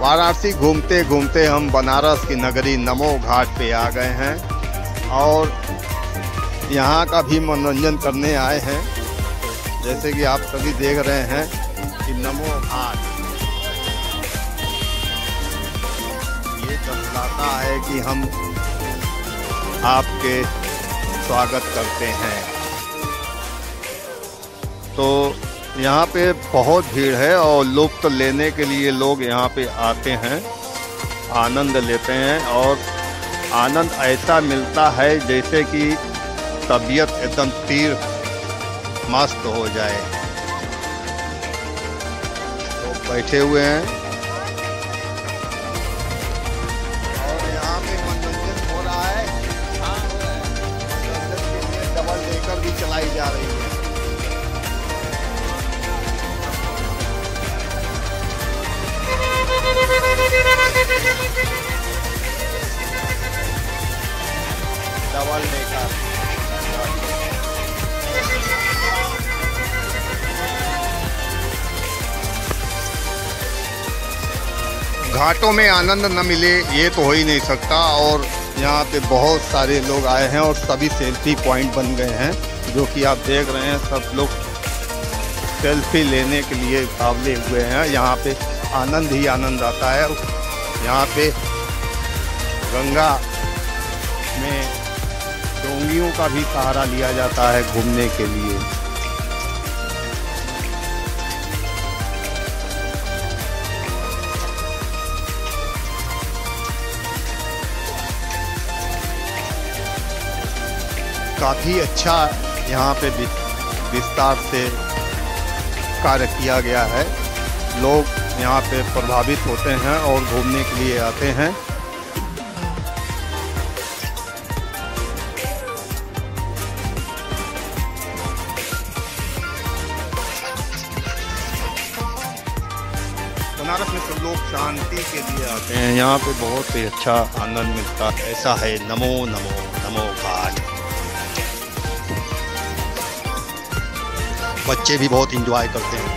वाराणसी घूमते घूमते हम बनारस की नगरी नमो घाट पे आ गए हैं और यहाँ का भी मनोरंजन करने आए हैं। जैसे कि आप सभी देख रहे हैं कि नमो घाट ये दर्शाता है कि हम आपके स्वागत करते हैं। तो यहाँ पे बहुत भीड़ है और लुत्फ लेने के लिए लोग यहाँ पे आते हैं, आनंद लेते हैं और आनंद ऐसा मिलता है जैसे कि तबीयत एकदम तीर मस्त हो जाए। तो बैठे हुए हैं और यहाँ पे मनोरंजन हो रहा है। मनोरंजन के लिए डबल डेकर भी चलाई जा रही है। डबल डेकर घाटों में आनंद न मिले ये तो हो ही नहीं सकता। और यहाँ पे बहुत सारे लोग आए हैं और सभी सेल्फी पॉइंट बन गए हैं, जो कि आप देख रहे हैं सब लोग सेल्फी लेने के लिए उतावले हुए हैं। यहाँ पे आनंद ही आनंद आता है। यहाँ पे गंगा में डोंगियों का भी सहारा लिया जाता है घूमने के लिए। काफ़ी अच्छा यहाँ पे विस्तार से कार्य किया गया है। लोग यहाँ पे प्रभावित होते हैं और घूमने के लिए आते हैं। बनारस में सब लोग शांति के लिए आते हैं। यहाँ पे बहुत ही अच्छा आनंद मिलता है। ऐसा है नमो नमो नमो घाट। बच्चे भी बहुत एंजॉय करते हैं।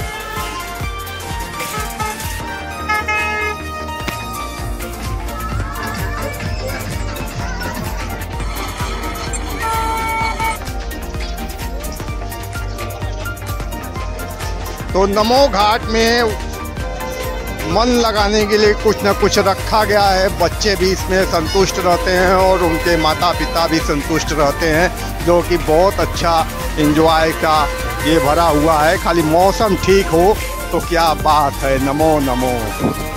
तो नमो घाट में मन लगाने के लिए कुछ ना कुछ रखा गया है। बच्चे भी इसमें संतुष्ट रहते हैं और उनके माता पिता भी संतुष्ट रहते हैं, जो कि बहुत अच्छा एंजॉय का ये भरा हुआ है। खाली मौसम ठीक हो तो क्या बात है। नमो नमो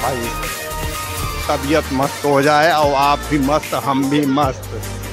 भाई, तबीयत मस्त हो जाए और आप भी मस्त, हम भी मस्त।